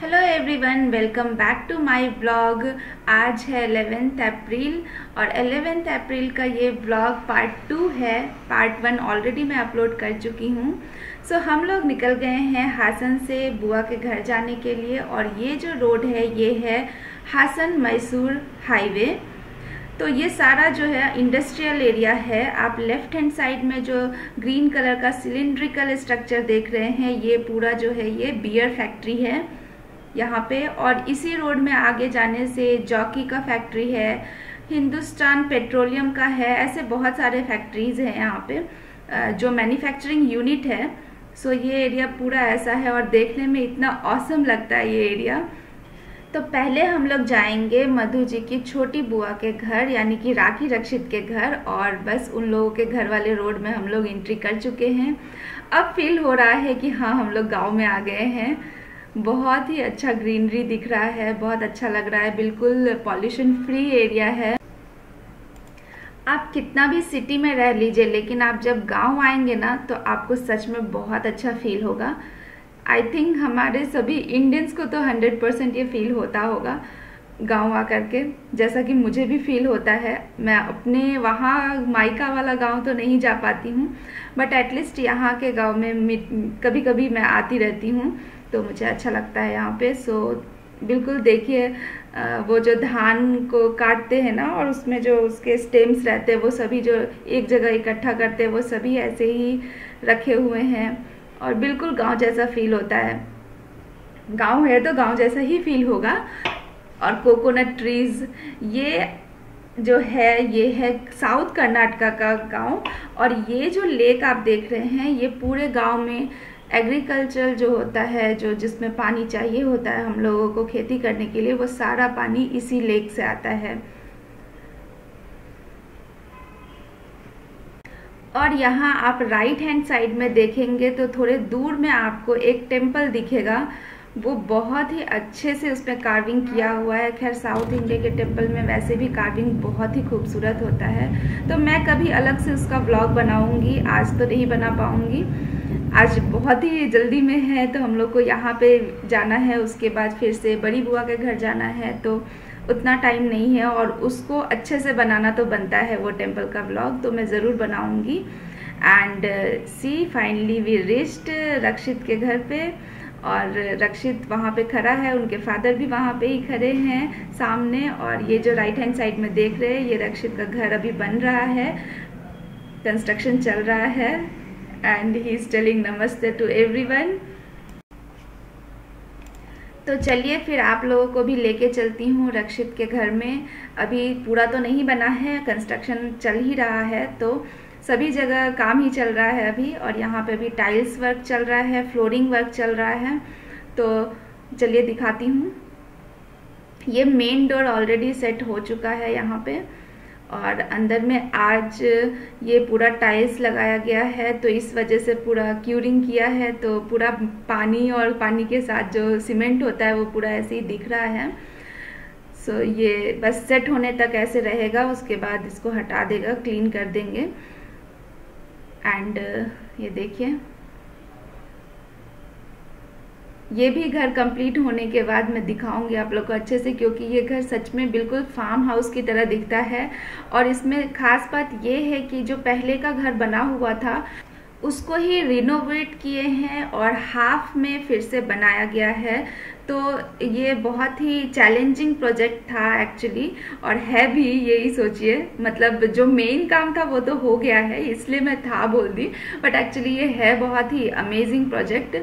Hello everyone, welcome back to my blog. आज है 11 अप्रैल और 11 अप्रैल का ये ब्लॉग पार्ट 2 है। पार्ट 1 ऑलरेडी मैं अपलोड कर चुकी हूँ। सो हम लोग निकल गए हैं हासन से बुआ के घर जाने के लिए और ये जो रोड है ये है हासन मैसूर हाईवे। तो ये सारा जो है इंडस्ट्रियल एरिया है। आप लेफ्ट हैंड साइड में जो ग्रीन कलर का सिलिंड्रिकल स्ट्रक्चर देख रहे हैं ये पूरा जो है ये बियर फैक्ट्री है यहाँ पे। और इसी रोड में आगे जाने से जॉकी का फैक्ट्री है, हिंदुस्तान पेट्रोलियम का है, ऐसे बहुत सारे फैक्ट्रीज हैं यहाँ पे जो मैन्युफैक्चरिंग यूनिट है। सो ये एरिया पूरा ऐसा है और देखने में इतना ऑसम लगता है ये एरिया। तो पहले हम लोग जाएंगे मधु जी की छोटी बुआ के घर यानी कि राखी रक्षित के घर और बस उन लोगों के घर वाले रोड में हम लोग एंट्री कर चुके हैं। अब फील हो रहा है कि हाँ हम लोग गाँव में आ गए हैं। बहुत ही अच्छा ग्रीनरी दिख रहा है, बहुत अच्छा लग रहा है, बिल्कुल पॉल्यूशन फ्री एरिया है। आप कितना भी सिटी में रह लीजिए लेकिन आप जब गांव आएंगे ना तो आपको सच में बहुत अच्छा फील होगा। आई थिंक हमारे सभी इंडियंस को तो 100% ये फील होता होगा गांव आकर के, जैसा कि मुझे भी फील होता है। मैं अपने वहाँ मायका वाला गांव तो नहीं जा पाती हूँ बट एटलीस्ट यहाँ के गांव में कभी कभी मैं आती रहती हूँ तो मुझे अच्छा लगता है यहाँ पे। सो बिल्कुल देखिए वो जो धान को काटते हैं ना और उसमें जो उसके स्टेम्स रहते हैं वो सभी जो एक जगह इकट्ठा करते हैं वो सभी ऐसे ही रखे हुए हैं और बिल्कुल गांव जैसा फील होता है। गांव है तो गांव जैसा ही फील होगा। और कोकोनट ट्रीज, ये जो है ये है साउथ कर्नाटका का गाँव। और ये जो लेक आप देख रहे हैं ये पूरे गाँव में एग्रीकल्चर जो होता है, जो जिसमें पानी चाहिए होता है हम लोगों को खेती करने के लिए, वो सारा पानी इसी लेक से आता है। और यहाँ आप राइट हैंड साइड में देखेंगे तो थोड़े दूर में आपको एक टेम्पल दिखेगा, वो बहुत ही अच्छे से उसमें कार्विंग किया हुआ है। खैर साउथ इंडिया के टेम्पल में वैसे भी कार्विंग बहुत ही खूबसूरत होता है। तो मैं कभी अलग से उसका ब्लॉग बनाऊँगी, आज तो नहीं बना पाऊँगी, आज बहुत ही जल्दी में है। तो हम लोग को यहाँ पे जाना है, उसके बाद फिर से बड़ी बुआ के घर जाना है तो उतना टाइम नहीं है। और उसको अच्छे से बनाना तो बनता है वो टेम्पल का व्लॉग, तो मैं ज़रूर बनाऊँगी। And see finally we reached Rakshit के घर पे और रक्षित वहाँ पे खड़ा है, उनके फादर भी वहाँ पे ही खड़े हैं सामने। और ये जो राइट हैंड साइड में देख रहे हैं ये रक्षित का घर अभी बन रहा है, कंस्ट्रक्शन चल रहा है। And he is telling नमस्ते to everyone। तो चलिए फिर आप लोगों को भी लेके चलती हूँ रक्षित के घर में। अभी पूरा तो नहीं बना है, कंस्ट्रक्शन चल ही रहा है तो सभी जगह काम ही चल रहा है अभी। और यहाँ पे भी टाइल्स वर्क चल रहा है, फ्लोरिंग वर्क चल रहा है। तो चलिए दिखाती हूँ, ये मेन डोर ऑलरेडी सेट हो चुका है यहाँ पे। और अंदर में आज ये पूरा टाइल्स लगाया गया है तो इस वजह से पूरा क्यूरिंग किया है, तो पूरा पानी और पानी के साथ जो सीमेंट होता है वो पूरा ऐसे ही दिख रहा है। सो ये बस सेट होने तक ऐसे रहेगा, उसके बाद इसको हटा देगा, क्लीन कर देंगे। एंड ये देखिए, ये भी घर कंप्लीट होने के बाद मैं दिखाऊंगी आप लोग को अच्छे से, क्योंकि ये घर सच में बिल्कुल फार्म हाउस की तरह दिखता है। और इसमें खास बात ये है कि जो पहले का घर बना हुआ था उसको ही रिनोवेट किए हैं और हाफ में फिर से बनाया गया है। तो ये बहुत ही चैलेंजिंग प्रोजेक्ट था एक्चुअली, और है भी, यही सोचिए। मतलब जो मेन काम था वो तो हो गया है इसलिए मैं था बोल दी, बट एक्चुअली ये है बहुत ही amazing project.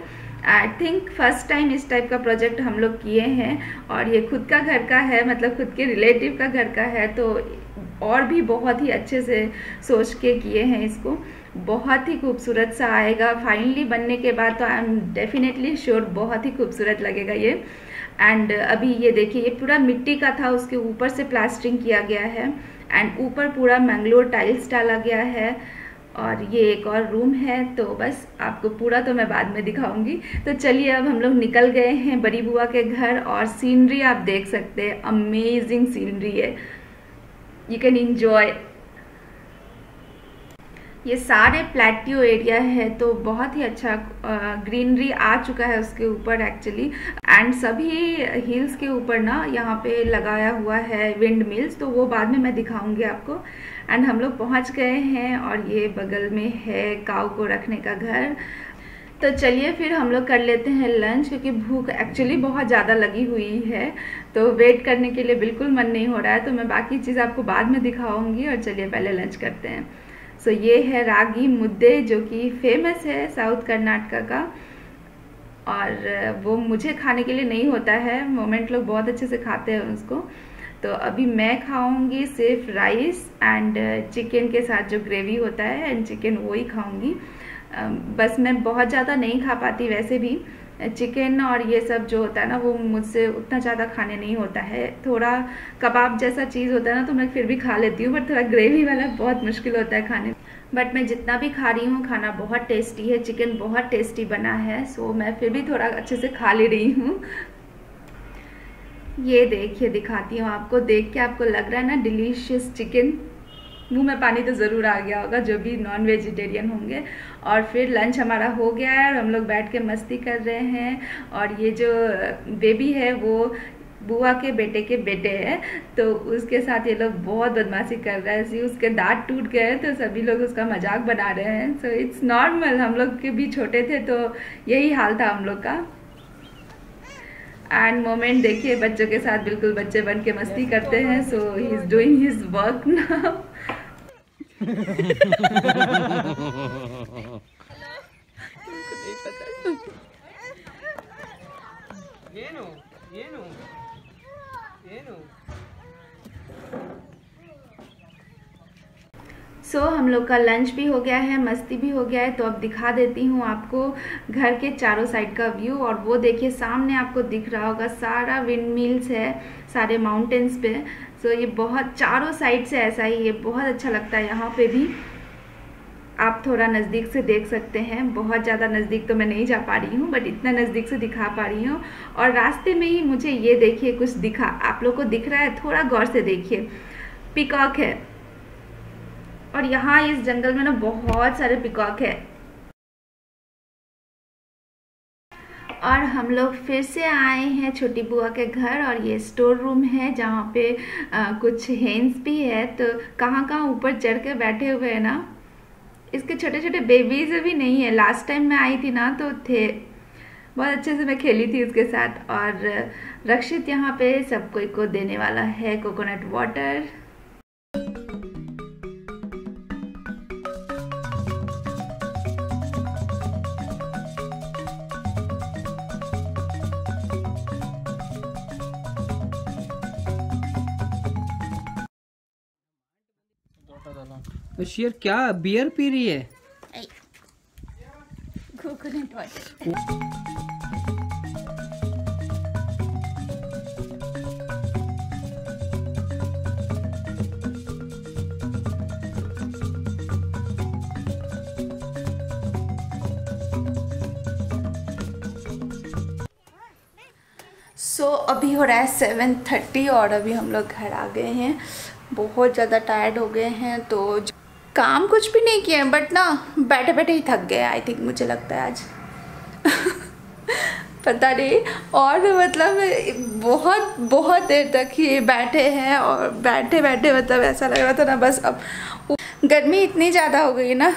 I think first time इस टाइप का प्रोजेक्ट हम लोग किए हैं। और ये खुद का घर का है, मतलब खुद के रिलेटिव का घर का है, तो और भी बहुत ही अच्छे से सोच के किए हैं इसको। बहुत ही खूबसूरत सा आएगा फाइनली बनने के बाद, तो आई एम डेफिनेटली श्योर बहुत ही खूबसूरत लगेगा ये। एंड अभी ये देखिए, ये पूरा मिट्टी का था, उसके ऊपर से प्लास्टरिंग किया गया है एंड ऊपर पूरा मैंगलोर टाइल्स डाला गया है। और ये एक और रूम है, तो बस आपको पूरा तो मैं बाद में दिखाऊंगी। तो चलिए अब हम लोग निकल गए हैं बड़ी बुआ के घर और सीनरी आप देख सकते हैं, अमेजिंग सीनरी है, यू कैन एंजॉय। ये सारे प्लेट्यू एरिया है, तो बहुत ही अच्छा ग्रीनरी आ चुका है उसके ऊपर एक्चुअली। एंड सभी हिल्स के ऊपर ना यहाँ पे लगाया हुआ है विंड मिल्स, तो वो बाद में मैं दिखाऊंगी आपको। एंड हम लोग पहुँच गए हैं और ये बगल में है काऊ को रखने का घर। तो चलिए फिर हम लोग कर लेते हैं लंच, क्योंकि भूख एक्चुअली बहुत ज़्यादा लगी हुई है, तो वेट करने के लिए बिल्कुल मन नहीं हो रहा है। तो मैं बाकी चीज़ आपको बाद में दिखाऊंगी और चलिए पहले लंच करते हैं। सो ये है रागी मुद्दे, जो कि फेमस है साउथ कर्नाटका का, और वो मुझे खाने के लिए नहीं होता है, मोमेंट लोग बहुत अच्छे से खाते हैं उसको। तो अभी मैं खाऊँगी सिर्फ राइस एंड चिकन के साथ जो ग्रेवी होता है, एंड चिकन वही खाऊँगी। बस मैं बहुत ज़्यादा नहीं खा पाती, वैसे भी चिकन और ये सब जो होता है ना वो मुझसे उतना ज़्यादा खाने नहीं होता है। थोड़ा कबाब जैसा चीज़ होता है ना तो मैं फिर भी खा लेती हूँ, बट थोड़ा ग्रेवी वाला बहुत मुश्किल होता है खाने। बट मैं जितना भी खा रही हूँ खाना बहुत टेस्टी है, चिकन बहुत टेस्टी बना है, सो मैं फिर भी थोड़ा अच्छे से खा ले रही हूँ। ये देखिए, दिखाती हूँ आपको, देख के आपको लग रहा है ना डिलीशियस चिकन, मुंह में पानी तो ज़रूर आ गया होगा जो भी नॉन वेजिटेरियन होंगे। और फिर लंच हमारा हो गया है और हम लोग बैठ के मस्ती कर रहे हैं। और ये जो बेबी है वो बुआ के बेटे है, तो उसके साथ ये लोग बहुत बदमाशी कर रहा है, उसके दांत टूट गए हैं तो सभी लोग उसका मजाक बना रहे हैं। सो इट्स नॉर्मल, हम लोग के भी छोटे थे तो यही हाल था हम लोग का। एंड मोमेंट देखिए, बच्चों के साथ बिल्कुल बच्चे बन के मस्ती करते हैं। So he is doing his work now. So हम लोग का लंच भी हो गया है, मस्ती भी हो गया है। तो अब दिखा देती हूँ आपको घर के चारों साइड का व्यू, और वो देखिए सामने आपको दिख रहा होगा सारा विंड मिल्स है सारे माउंटेन्स पे। सो ये बहुत चारों साइड से ऐसा ही, ये बहुत अच्छा लगता है। यहाँ पे भी आप थोड़ा नज़दीक से देख सकते हैं, बहुत ज़्यादा नज़दीक तो मैं नहीं जा पा रही हूँ, बट इतना नज़दीक से दिखा पा रही हूँ। और रास्ते में ही मुझे ये देखिए कुछ दिखा, आप लोग को दिख रहा है, थोड़ा गौर से देखिए, पिकॉक है। और यहाँ इस जंगल में ना बहुत सारे पिकॉक है। और हम लोग फिर से आए हैं छोटी बुआ के घर, और ये स्टोर रूम है जहाँ पे कुछ हेंस भी है। तो कहाँ कहाँ ऊपर चढ़ के बैठे हुए हैं ना, इसके छोटे छोटे बेबीज भी नहीं है। लास्ट टाइम मैं आई थी ना तो थे, बहुत अच्छे से मैं खेली थी उसके साथ। और रक्षित यहाँ पे सब कोई को देने वाला है कोकोनट वाटर। शेर क्या बियर पी रही है? Coconut water. सो अभी हो रहा है 7:30 और अभी हम लोग घर आ गए हैं। बहुत ज़्यादा टायर्ड हो गए हैं, तो काम कुछ भी नहीं किया है, बट ना बैठे बैठे ही थक गए आई थिंक, मुझे लगता है आज। पता नहीं, और मतलब बहुत बहुत देर तक ही बैठे हैं, और बैठे बैठे मतलब ऐसा लग रहा था ना बस अब गर्मी इतनी ज़्यादा हो गई ना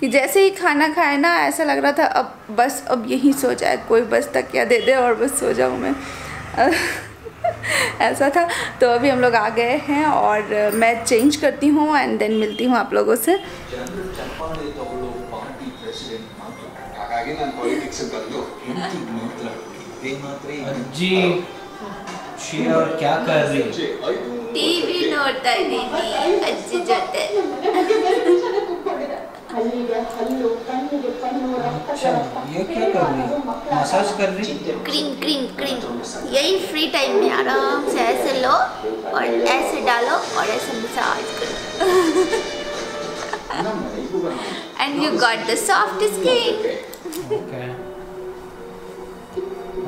कि जैसे ही खाना खाए ना ऐसा लग रहा था अब बस अब यहीं सो जाए, कोई बस तकिया दे दे और बस सो जाऊँ मैं। ऐसा था। तो अभी हम लोग आ गए हैं और मैं चेंज करती हूँ एंड देन मिलती हूँ आप लोगों से। जी और क्या कर रही टीवी नोटता है दीदी, अच्छा ये क्या कर रही है? मसाज कर रही है? क्रीम क्रीम क्रीम, यही फ्री टाइम में आराम से ऐसे लो और ऐसे डालो और ऐसे मसाज करो। And you got the soft skin.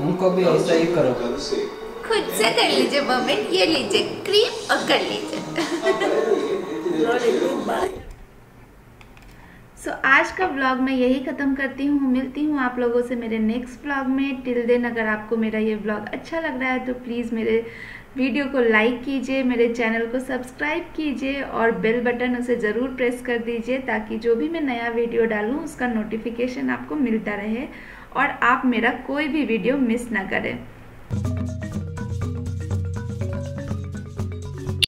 उनको भी ऐसा ही करो, खुद से कर लीजिए मोमेंट, ये लीजिए क्रीम और कर लीजिए। सो आज का व्लॉग मैं यही ख़त्म करती हूँ। मिलती हूँ आप लोगों से मेरे नेक्स्ट व्लॉग में। टिल देन अगर आपको मेरा ये व्लॉग अच्छा लग रहा है तो प्लीज़ मेरे वीडियो को लाइक कीजिए, मेरे चैनल को सब्सक्राइब कीजिए और बेल बटन उसे ज़रूर प्रेस कर दीजिए ताकि जो भी मैं नया वीडियो डालूँ उसका नोटिफिकेशन आपको मिलता रहे और आप मेरा कोई भी वीडियो मिस ना करें।